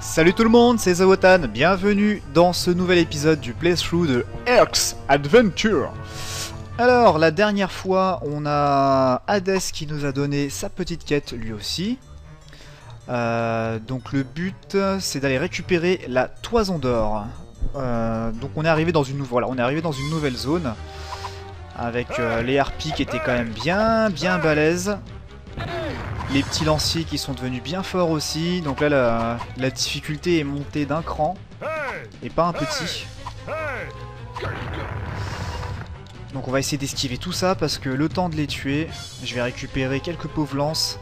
Salut tout le monde, c'est Zawotan, bienvenue dans ce nouvel épisode du playthrough de Herc's Adventures. Alors, la dernière fois, on a Hades qui nous a donné sa petite quête lui aussi. Donc le but, c'est d'aller récupérer la toison d'or. Donc on est arrivé dans une, voilà, on est arrivé dans une nouvelle zone, avec les harpies qui étaient quand même bien balèzes. Les petits lanciers qui sont devenus bien forts aussi, donc là la difficulté est montée d'un cran, et pas un petit. Donc on va essayer d'esquiver tout ça, parce que le temps de les tuer, je vais récupérer quelques pauvres lances,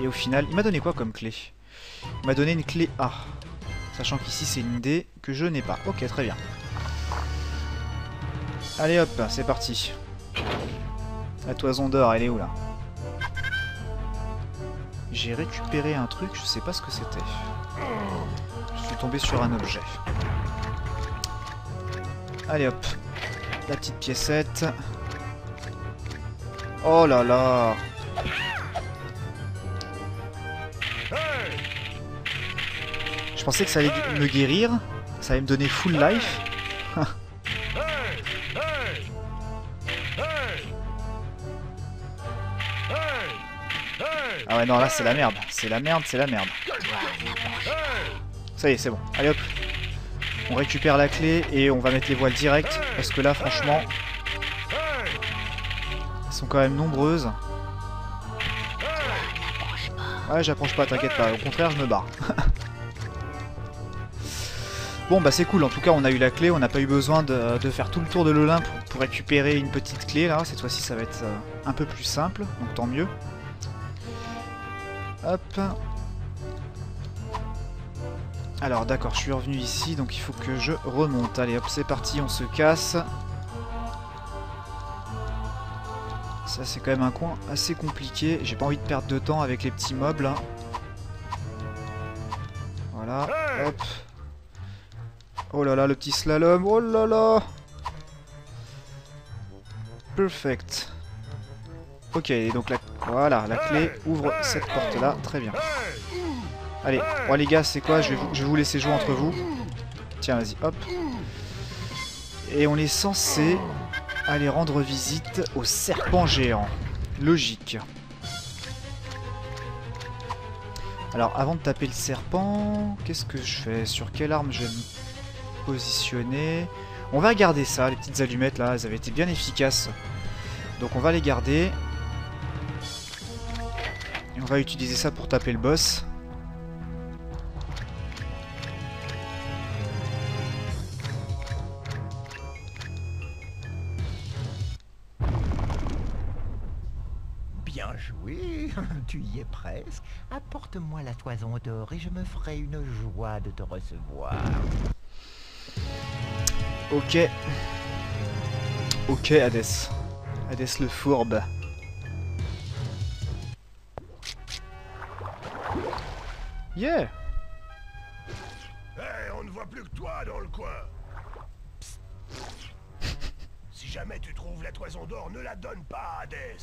et au final, il m'a donné quoi comme clé? Il m'a donné une clé A, sachant qu'ici c'est une D que je n'ai pas. Ok, très bien. Allez hop, c'est parti. La toison d'or, elle est où là? J'ai récupéré un truc, je sais pas ce que c'était. Je suis tombé sur un objet. Allez hop, la petite piécette. Oh là là. Je pensais que ça allait me guérir, ça allait me donner full life. Ah ouais, non, là c'est la merde, Ça y est, c'est bon, allez hop. On récupère la clé et on va mettre les voiles directes, parce que là franchement, elles sont quand même nombreuses. Ouais, j'approche pas, t'inquiète pas, au contraire je me barre. Bon bah c'est cool, en tout cas on a eu la clé, on n'a pas eu besoin de faire tout le tour de l'Olympe pour récupérer une petite clé là. Cette fois-ci ça va être un peu plus simple, donc tant mieux. Hop. Alors d'accord, je suis revenu ici, donc il faut que je remonte. Allez hop, c'est parti, on se casse. Ça c'est quand même un coin assez compliqué. J'ai pas envie de perdre de temps avec les petits mobs là. Voilà, hop. Oh là là, le petit slalom, oh là là. Perfect. Ok, donc la... voilà, la clé ouvre cette porte-là, très bien. Allez, bon, les gars, c'est quoi, je vais vous laisser jouer entre vous. Tiens, vas-y, hop. Et on est censé aller rendre visite au serpent géant. Logique. Alors, avant de taper le serpent, qu'est-ce que je fais? Sur quelle arme je vais me positionner? On va garder ça, les petites allumettes, là, elles avaient été bien efficaces. Donc on va les garder. Et on va utiliser ça pour taper le boss. Bien joué, tu y es presque. Apporte-moi la toison d'or et je me ferai une joie de te recevoir. Ok. Ok, Hades. Hades le fourbe. Yeah. Hey, on ne voit plus que toi dans le coin. Psst. Si jamais tu trouves la toison d'or, ne la donne pas à Hades,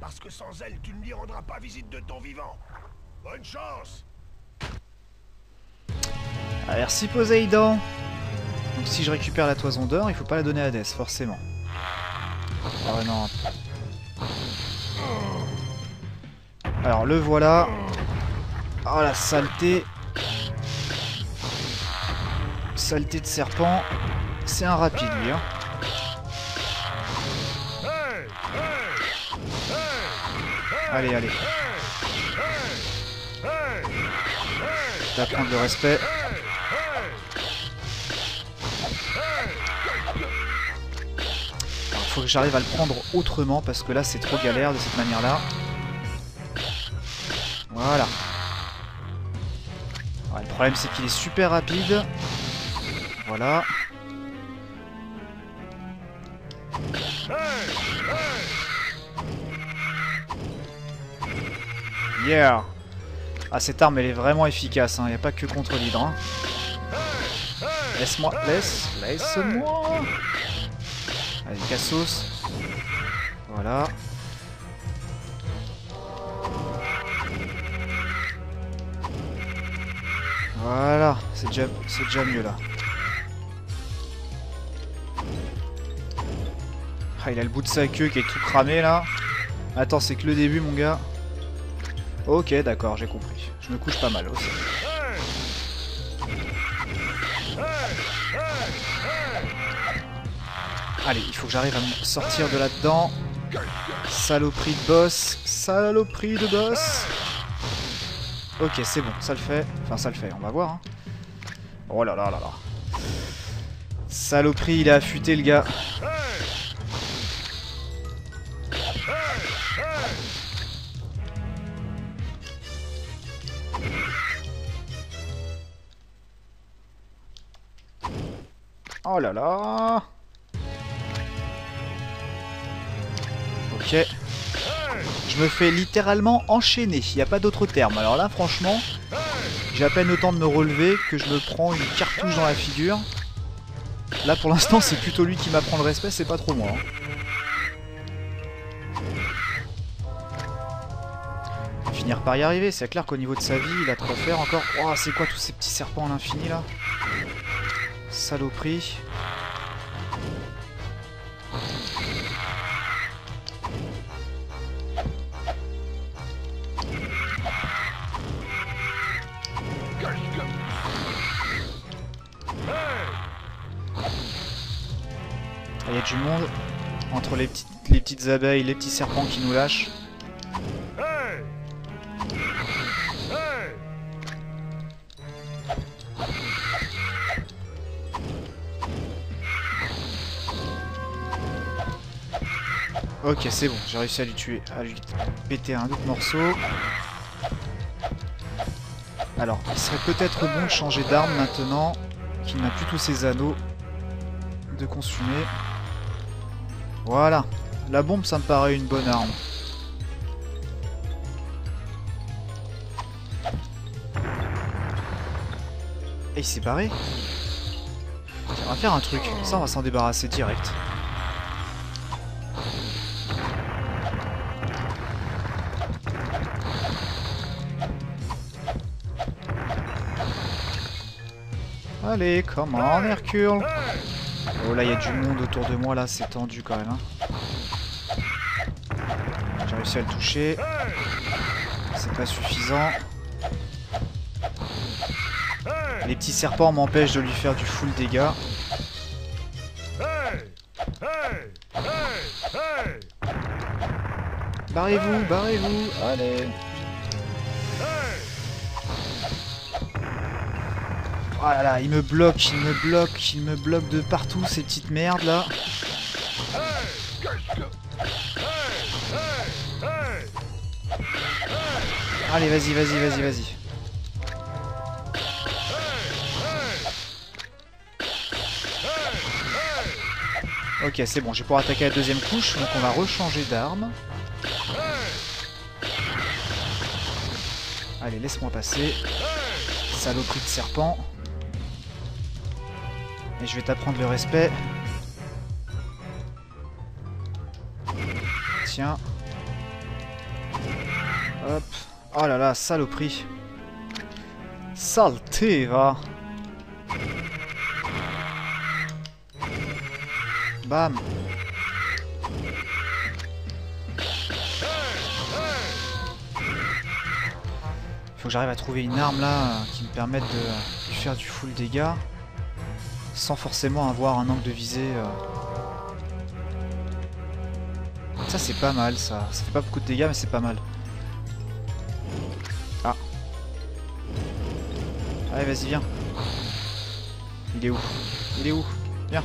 parce que sans elle, tu ne lui rendras pas visite de ton vivant. Bonne chance. Ah, merci Poseidon. Donc si je récupère la toison d'or, il faut pas la donner à Hades, forcément. Ah ouais, non. Alors le voilà. Oh la saleté. Saleté de serpent. C'est un rapide lui hein. Allez allez. T'apprends le respect. Faut que j'arrive à le prendre autrement, parce que là c'est trop galère de cette manière là. Voilà. Alors, le problème c'est qu'il est super rapide. Voilà. Yeah. Ah, cette arme, elle est vraiment efficace, hein. Il n'y a pas que contre l'hydre. Hein. Laisse-moi, laisse-moi. Allez, Cassos. Voilà. Voilà, c'est déjà mieux là. Ah, il a le bout de sa queue qui est tout cramé là. Attends, c'est que le début, mon gars. Ok, d'accord, j'ai compris. Je me couche pas mal aussi. Allez, il faut que j'arrive à me sortir de là-dedans. Saloperie de boss. Saloperie de boss. Ok, c'est bon, ça le fait. Enfin, ça le fait, on va voir. Hein. Oh là là là là. Saloperie, il a affûté le gars. Oh là là. Ok. Je me fais littéralement enchaîner, il n'y a pas d'autre terme. Alors là, franchement, j'ai à peine le temps de me relever que je me prends une cartouche dans la figure. Là, pour l'instant, c'est plutôt lui qui m'apprend le respect, c'est pas trop moi. Hein. On va finir par y arriver, c'est clair qu'au niveau de sa vie, il a de quoi faire encore. Oh, c'est quoi tous ces petits serpents à l'infini là? Saloperie. Il y a du monde entre les petites abeilles, les petits serpents qui nous lâchent. Ok, c'est bon, j'ai réussi à lui tuer, à lui péter un autre morceau. Alors, il serait peut-être bon de changer d'arme maintenant qu'il n'a plus tous ses anneaux de consumer. Voilà, la bombe, ça me paraît une bonne arme. Et il s'est barré. Tiens, on va faire un truc, ça on va s'en débarrasser direct. Allez, come on, Hercule. Oh là, il y a du monde autour de moi, là, c'est tendu quand même. Hein. J'ai réussi à le toucher. C'est pas suffisant. Les petits serpents m'empêchent de lui faire du full dégâts. Barrez-vous, barrez-vous. Allez. Oh là là, il me bloque de partout ces petites merdes là. Allez, vas-y. Ok, c'est bon, je vais pouvoir attaquer la deuxième couche, donc on va rechanger d'arme. Allez, laisse-moi passer. Saloperie de serpent. Et je vais t'apprendre le respect. Tiens. Hop. Oh là là, saloperie. Saleté, va. Bam. Faut que j'arrive à trouver une arme là qui me permette de lui faire du full dégâts. Sans forcément avoir un angle de visée. Ça c'est pas mal ça. Ça fait pas beaucoup de dégâts mais c'est pas mal. Ah. Allez vas-y viens. Il est où? Il est où? Viens.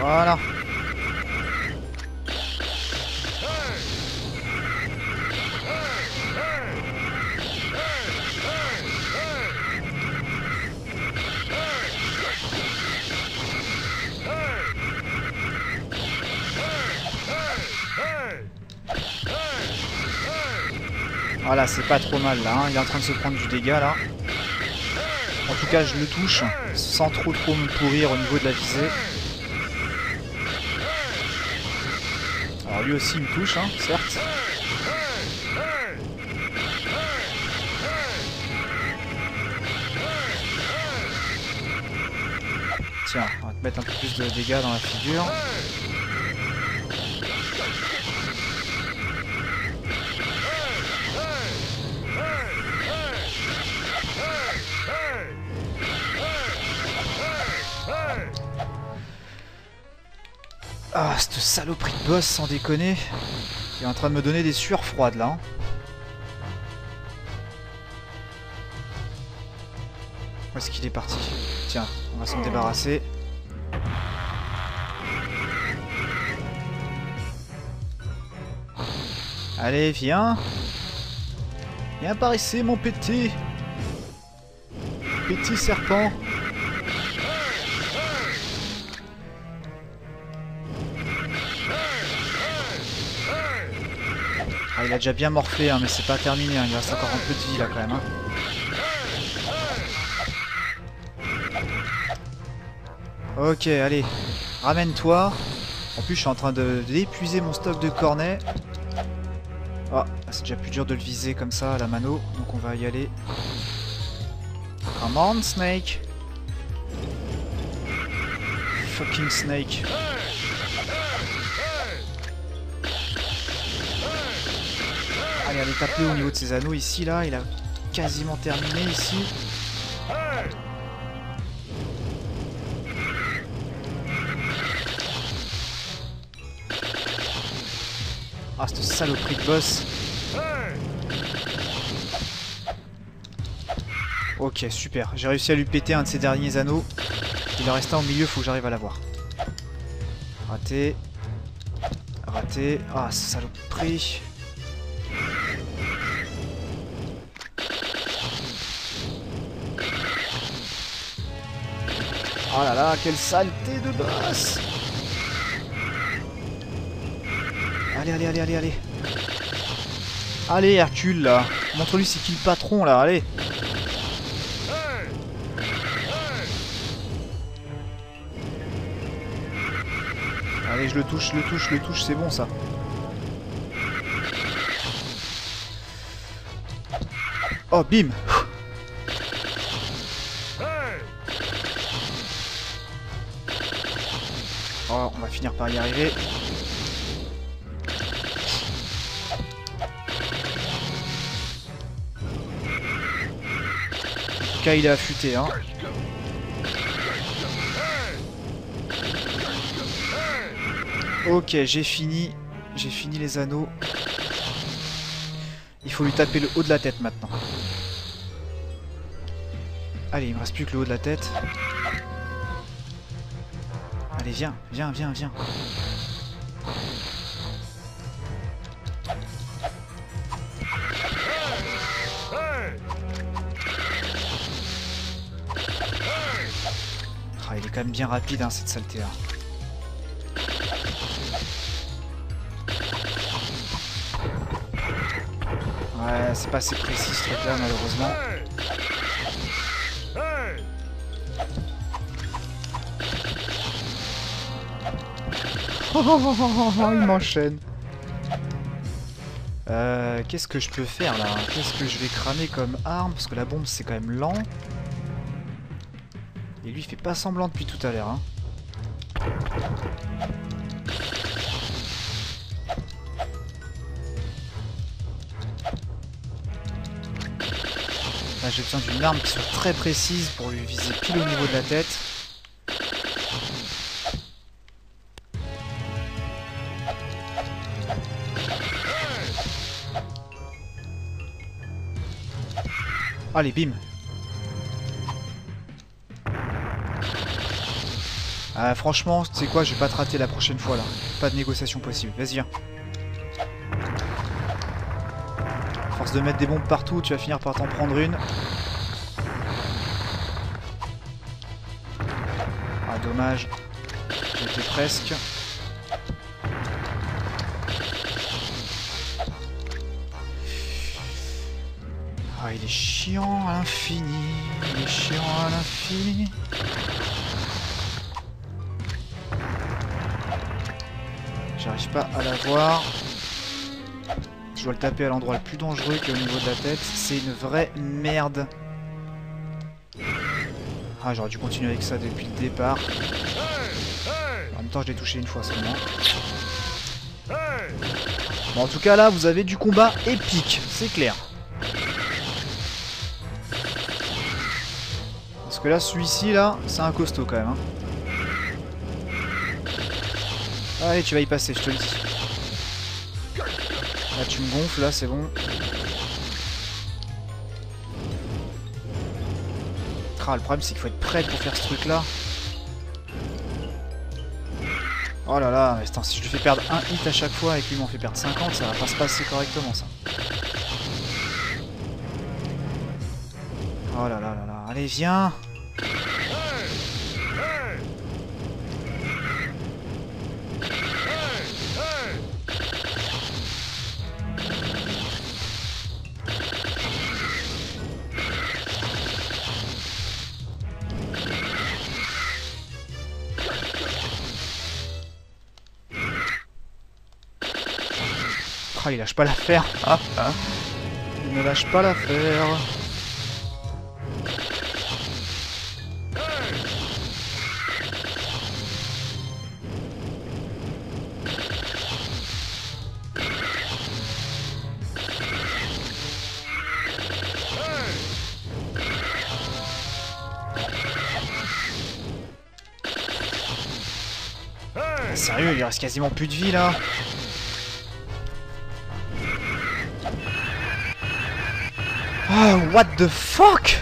Voilà. Voilà, c'est pas trop mal là, hein. Il est en train de se prendre du dégât là. En tout cas, je le touche sans trop me pourrir au niveau de la visée. Alors lui aussi il me touche, hein, certes. Tiens, on va te mettre un peu plus de dégâts dans la figure. Ah, cette saloperie de boss, sans déconner. Il est en train de me donner des sueurs froides, là. Hein. Où est-ce qu'il est parti? Tiens, on va s'en débarrasser. Allez, viens. Viens par ici, mon petit. Petit serpent. Ah, il a déjà bien morflé, hein, mais c'est pas terminé, hein. Il reste encore un peu de vie là quand même. Hein. Ok, allez, ramène-toi. En plus, je suis en train d'épuiser mon stock de cornets. Ah, c'est déjà plus dur de le viser comme ça à la mano, donc on va y aller. Come on, Snake. Fucking Snake. Allez, allez, taper au niveau de ses anneaux ici, là. Il a quasiment terminé ici. Ah, cette saloperie de boss. Ok, super. J'ai réussi à lui péter un de ses derniers anneaux. Il en reste un au milieu, faut que j'arrive à l'avoir. Raté. Raté. Ah, saloperie. Oh là là, quelle saleté de boss! Allez, allez, allez, allez, allez! Allez, Hercule, là! Montre-lui c'est qui le patron, là, allez! Allez, je le touche, c'est bon, ça! Oh, bim! Oh, on va finir par y arriver. En tout cas, il est affûté, hein. Ok, j'ai fini. J'ai fini les anneaux. Il faut lui taper le haut de la tête maintenant. Allez, il me reste plus que le haut de la tête. Allez, viens, viens. Ah, il est quand même bien rapide, hein, cette saleté là. Ouais, c'est pas assez précis ce truc là, malheureusement. Oh, il m'enchaîne. Qu'est-ce que je peux faire là? Qu'est-ce que je vais cramer comme arme? Parce que la bombe c'est quand même lent. Et lui il fait pas semblant depuis tout à l'heure. Hein. Là j'ai besoin d'une arme qui soit très précise pour lui viser pile au niveau de la tête. Allez, bim! Ah, franchement, tu sais quoi, je vais pas te rater la prochaine fois là. Pas de négociation possible. Vas-y, viens. À force de mettre des bombes partout, tu vas finir par t'en prendre une. Ah, dommage. J'étais presque. il est chiant à l'infini. Il est chiant à l'infini. J'arrive pas à l'avoir. Je dois le taper à l'endroit le plus dangereux qui est au niveau de la tête. C'est une vraie merde. Ah, j'aurais dû continuer avec ça depuis le départ. En même temps, je l'ai touché une fois seulement. Bon, en tout cas, là, vous avez du combat épique, c'est clair. Parce que là, celui-ci, là, c'est un costaud quand même. Hein. Allez, tu vas y passer, je te le dis. Là, tu me gonfles, là, c'est bon. Ah, le problème, c'est qu'il faut être prêt pour faire ce truc-là. Oh là là, mais attends, si je lui fais perdre un hit à chaque fois et que lui m'en fait perdre 50, ça va pas se passer correctement, ça. Oh là là là là, allez, viens. Il lâche pas l'affaire. Ah, ah. Il ne lâche pas l'affaire. Sérieux, il reste quasiment plus de vie là. Oh, what the fuck?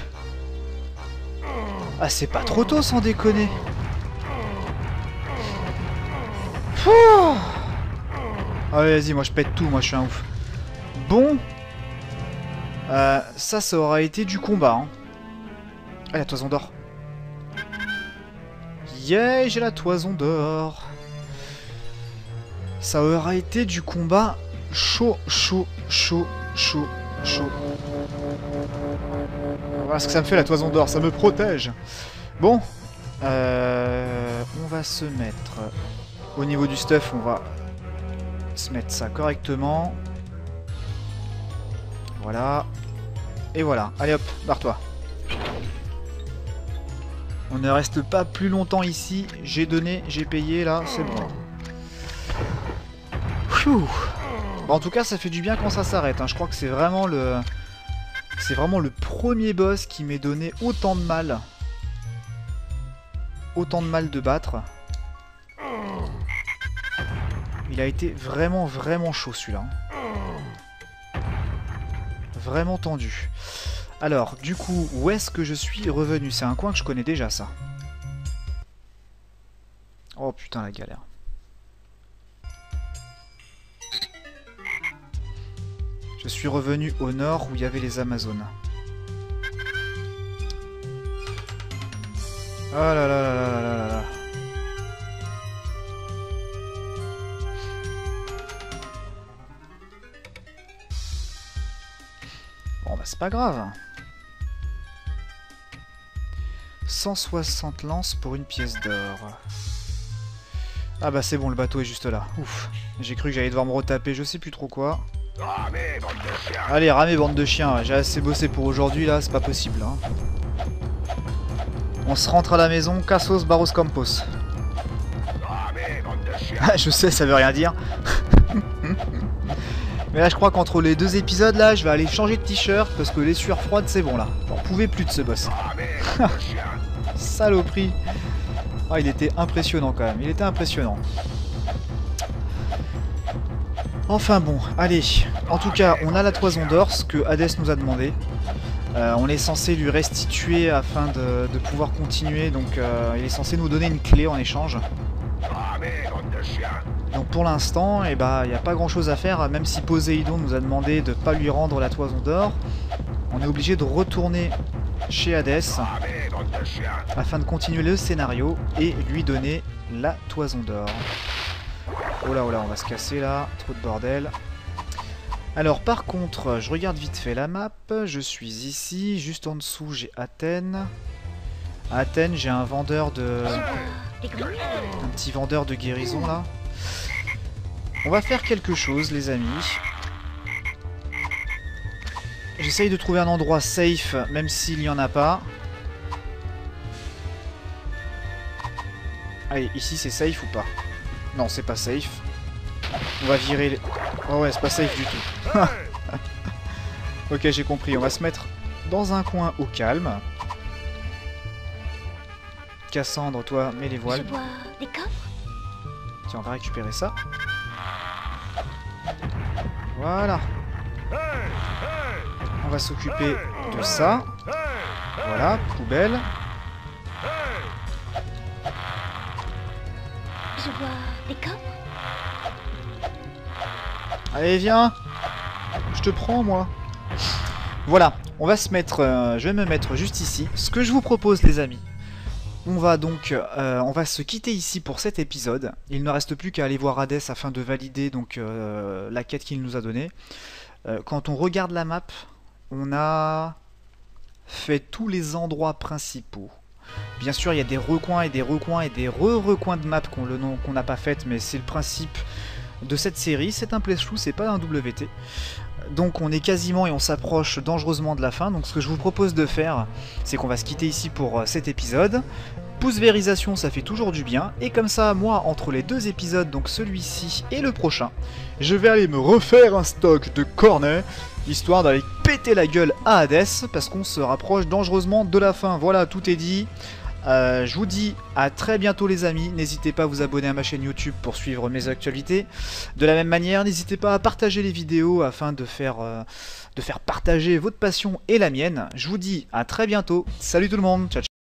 Ah, c'est pas trop tôt sans déconner. Pouh. Ah ouais, vas-y, moi je pète tout, moi je suis un ouf. Bon. Ça aura été du combat. Hein. Ah, la toison d'or. Yeah, j'ai la toison d'or. Ça aura été du combat chaud, chaud, chaud, chaud, chaud. Voilà ce que ça me fait la toison d'or, ça me protège. Bon, on va se mettre au niveau du stuff, on va se mettre ça correctement. Voilà, et voilà, allez hop, barre-toi. On ne reste pas plus longtemps ici, j'ai donné, j'ai payé, là, c'est bon. Pfiou. Bon, en tout cas, ça fait du bien quand ça s'arrête, hein. Je crois que c'est vraiment le... C'est vraiment le premier boss qui m'ait donné autant de mal. Autant de mal de battre. Il a été vraiment, vraiment chaud celui-là. Vraiment tendu. Alors, du coup, où est-ce que je suis revenu? C'est un coin que je connais déjà, ça. Oh putain, la galère. Je suis revenu au nord où il y avait les Amazones. Oh là là là là là là là. Bon bah c'est pas grave. 160 lances pour une pièce d'or. Ah bah c'est bon, le bateau est juste là. Ouf, j'ai cru que j'allais devoir me retaper je sais plus trop quoi. Ramez, bande de chiens. Allez, ramez, bande de chiens. J'ai assez bossé pour aujourd'hui, là, c'est pas possible. Hein. On se rentre à la maison, Casos Barros Campos. Ramez, bande de chiens. Je sais, ça veut rien dire. Mais là, je crois qu'entre les deux épisodes, là, je vais aller changer de t-shirt parce que les sueurs froides, c'est bon, là. J'en pouvais plus de ce boss. Ramez, saloperie. Ah, il était impressionnant, quand même. Il était impressionnant. Enfin bon, allez, en tout cas, on a la toison d'or, ce que Hades nous a demandé. On est censé lui restituer afin de pouvoir continuer, donc il est censé nous donner une clé en échange. Donc pour l'instant, eh ben, il n'y a pas grand chose à faire, même si Poséidon nous a demandé de ne pas lui rendre la toison d'or. On est obligé de retourner chez Hades afin de continuer le scénario et lui donner la toison d'or. Oh là, on va se casser là, trop de bordel. Alors par contre, je regarde vite fait la map, je suis ici, juste en dessous j'ai Athènes. À Athènes, j'ai un vendeur de... un petit vendeur de guérison là. On va faire quelque chose les amis. J'essaye de trouver un endroit safe, même s'il n'y en a pas. Allez, ici c'est safe ou pas? Non, c'est pas safe. On va virer les... Oh ouais, c'est pas safe du tout. Ok, j'ai compris. On va se mettre dans un coin au calme. Cassandre, toi, mets les voiles. Tiens, on va récupérer ça. Voilà. On va s'occuper de ça. Voilà, poubelle. Allez, viens. Je te prends, moi. Voilà, on va se mettre... je vais me mettre juste ici. Ce que je vous propose, les amis... On va donc se quitter ici pour cet épisode. Il ne reste plus qu'à aller voir Hades afin de valider donc, la quête qu'il nous a donnée. Quand on regarde la map, on a fait tous les endroits principaux. Bien sûr, il y a des recoins et des recoins et des re-recoins de map qu'on n'a pas faites, mais c'est le principe de cette série. C'est un playthrough, c'est pas un WT. Donc on est quasiment et on s'approche dangereusement de la fin. Donc ce que je vous propose de faire, c'est qu'on va se quitter ici pour cet épisode. Pouce vérisation, ça fait toujours du bien. Et comme ça, moi, entre les deux épisodes, donc celui-ci et le prochain, je vais aller me refaire un stock de cornets, histoire d'aller péter la gueule à Hades, parce qu'on se rapproche dangereusement de la fin. Voilà, tout est dit. Je vous dis à très bientôt les amis, n'hésitez pas à vous abonner à ma chaîne YouTube pour suivre mes actualités. De la même manière, n'hésitez pas à partager les vidéos afin de faire partager votre passion et la mienne. Je vous dis à très bientôt, salut tout le monde, ciao ciao.